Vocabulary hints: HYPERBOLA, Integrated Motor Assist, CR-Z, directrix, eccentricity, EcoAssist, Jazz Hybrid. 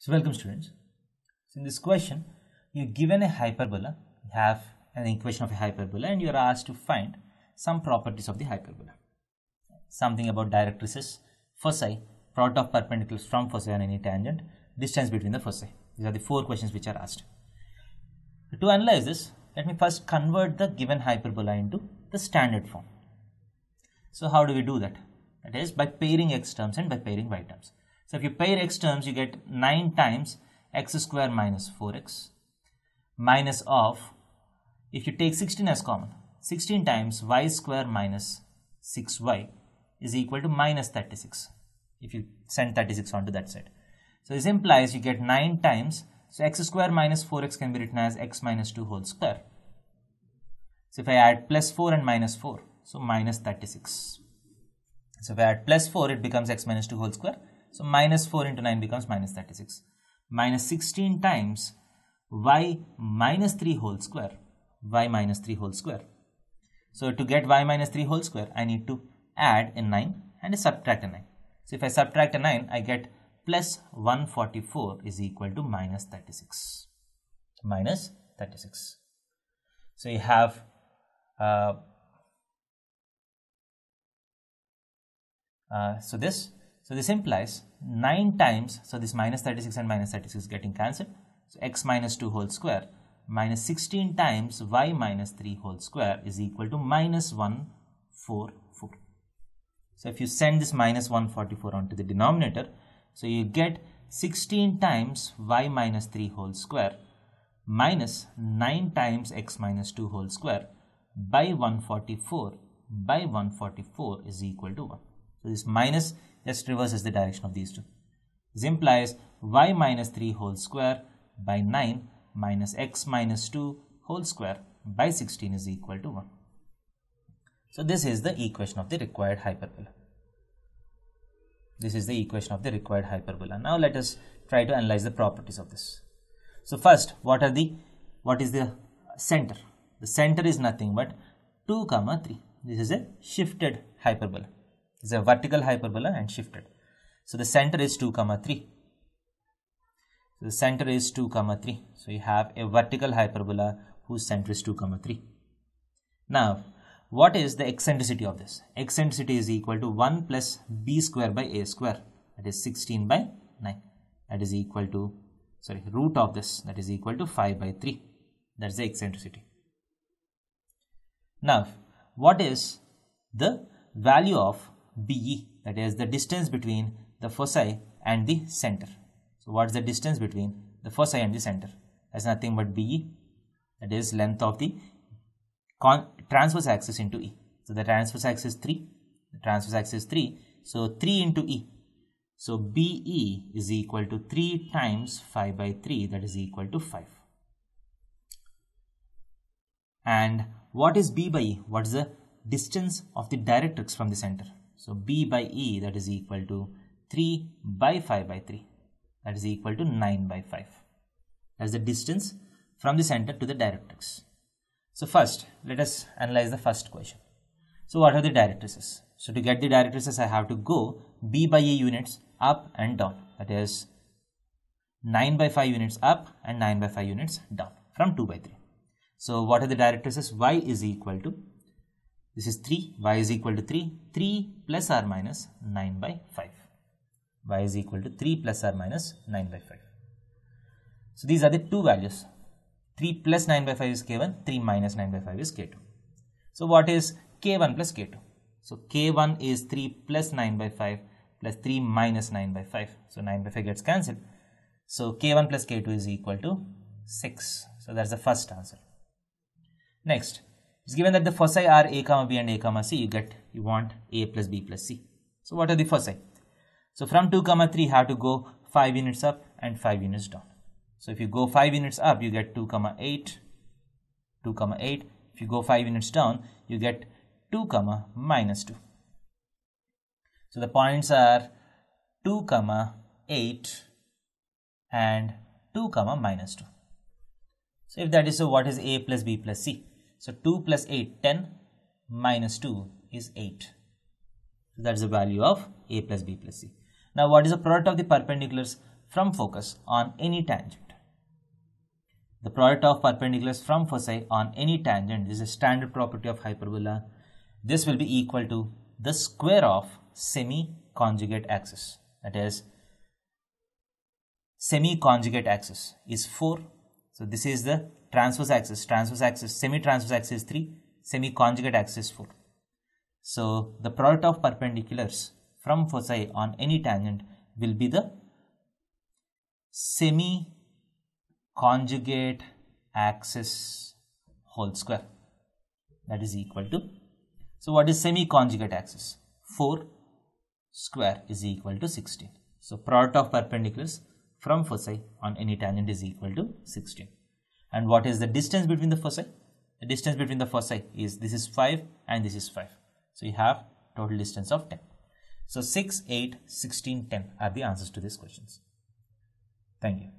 So welcome students. So in this question, you are given a hyperbola, you have an equation of a hyperbola and you are asked to find some properties of the hyperbola. Something about directrices, foci, product of perpendiculars from foci on any tangent, distance between the foci. These are the four questions which are asked. To analyze this, let me first convert the given hyperbola into the standard form. So how do we do that? That is by pairing x terms and by pairing y terms. So if you pair x terms, you get 9 times x square minus 4x minus of, if you take 16 as common, 16 times y square minus 6y is equal to minus 36 if you send 36 onto that side. So this implies you get 9 times, so x square minus 4x can be written as x minus 2 whole square. So if I add plus 4 and minus 4, so minus 36. So if I add plus 4, it becomes x minus 2 whole square. So minus 4 into 9 becomes minus 36. Minus 16 times y minus 3 whole square. Y minus 3 whole square. So to get y minus 3 whole square, I need to add a 9 and a subtract a 9. So if I subtract a 9, I get plus 144 is equal to minus 36. Minus 36. So you have this implies 9 times, so this minus 36 and minus 36 is getting cancelled. So x minus 2 whole square minus 16 times y minus 3 whole square is equal to minus 144. So if you send this minus 144 onto the denominator, so you get 16 times y minus 3 whole square minus 9 times x minus 2 whole square by 144 by 144 is equal to 1. So this minus just reverses the direction of these two. This implies y minus 3 whole square by 9 minus x minus 2 whole square by 16 is equal to 1. So this is the equation of the required hyperbola. This is the equation of the required hyperbola. Now let us try to analyze the properties of this. So first, what is the center? The center is nothing but 2 comma 3. This is a shifted hyperbola. It's a vertical hyperbola and shifted. So the center is 2 comma 3. So the center is 2 comma 3. So you have a vertical hyperbola whose center is 2 comma 3. Now, what is the eccentricity of this? Eccentricity is equal to 1 plus b square by a square. That is 16 by 9. That is equal to, sorry, root of this. That is equal to 5 by 3. That's the eccentricity. Now, what is the value of BE, that is the distance between the foci and the center? So what is the distance between the foci and the center? That's nothing but BE, that is length of the transverse axis into E. So the transverse axis 3, the transverse axis 3, so 3 into E. So BE is equal to 3 times 5 by 3, that is equal to 5. And what is B by E? What is the distance of the directrix from the center? So B by E, that is equal to 3 by 5 by 3, that is equal to 9 by 5. That's the distance from the center to the directrix. So first, let us analyze the first question. So what are the directrices? So to get the directrices, I have to go B by E units up and down. That is 9 by 5 units up and 9 by 5 units down from 2 by 3. So what are the directrices? Y is equal to, this is 3, y is equal to 3, 3 plus or minus 9 by 5. Y is equal to 3 plus or minus 9 by 5. So these are the two values. 3 plus 9 by 5 is K1, 3 minus 9 by 5 is K2. So what is K1 plus K2? So K1 is 3 plus 9 by 5 plus 3 minus 9 by 5. So 9 by 5 gets cancelled. So K1 plus K2 is equal to 6. So that's the first answer. Next. It's given that the foci are a comma b and a comma c, you want a plus b plus c. So what are the foci? So from 2 comma 3 you have to go 5 units up and 5 units down. So if you go 5 units up, you get 2 comma 8, 2 comma 8. If you go 5 units down, you get 2 comma minus 2. So the points are 2 comma 8 and 2 comma minus 2. So if that is so, what is a plus b plus c? So 2 plus 8, 10 minus 2 is 8. So that is the value of a plus b plus c. Now what is the product of the perpendiculars from focus on any tangent. The product of perpendiculars from foci on any tangent is a standard property of hyperbola. This will be equal to the square of semi-conjugate axis. That is, semi-conjugate axis is 4. So this is the transverse axis, semi-transverse axis 3, semi-conjugate axis 4. So the product of perpendiculars from foci on any tangent will be the semi-conjugate axis whole square. That is equal to, so what is semi-conjugate axis? 4 square is equal to 16. So product of perpendiculars from foci on any tangent is equal to 16. And what is the distance between the foci? The distance between the foci is, this is 5 and this is 5. So you have total distance of 10. So 6, 8, 16, 10 are the answers to these questions. Thank you.